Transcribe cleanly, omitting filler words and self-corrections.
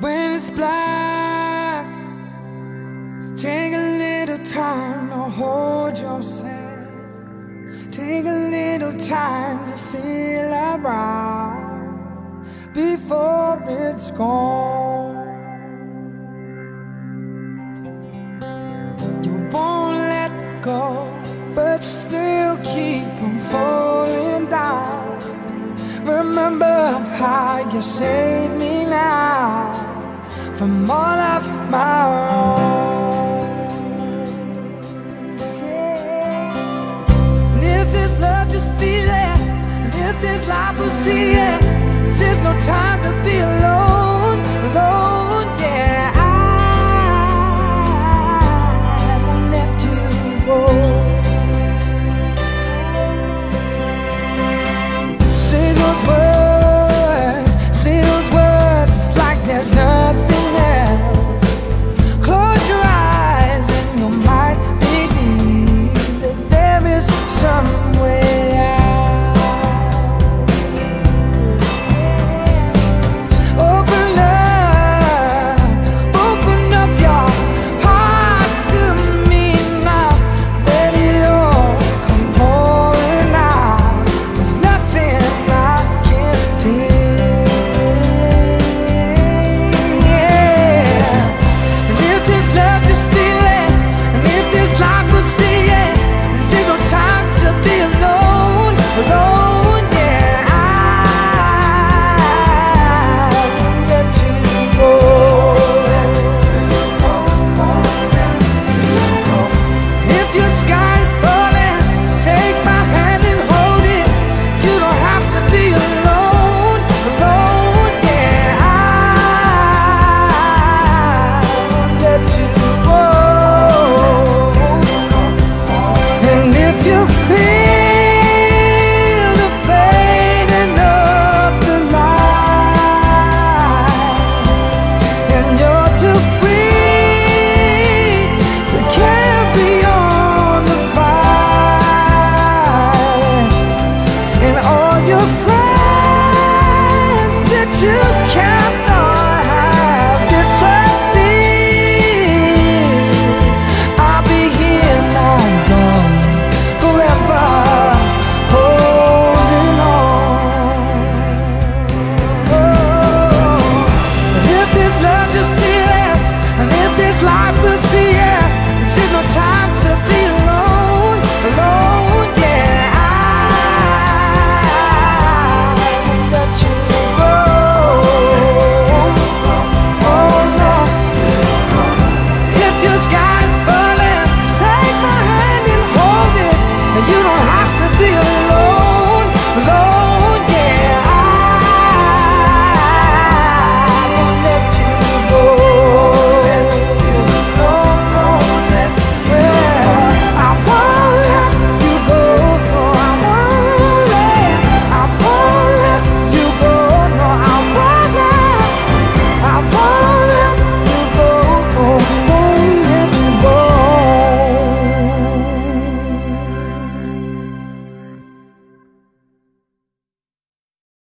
When it's black, take a little time to hold yourself. Take a little time to feel alright before it's gone. You won't let go, but you still keep on falling down. Remember how you saved me now from all of my wrong. Yeah. And if this love, just feel it. And if this life, we'll see it. This is no time to be alone.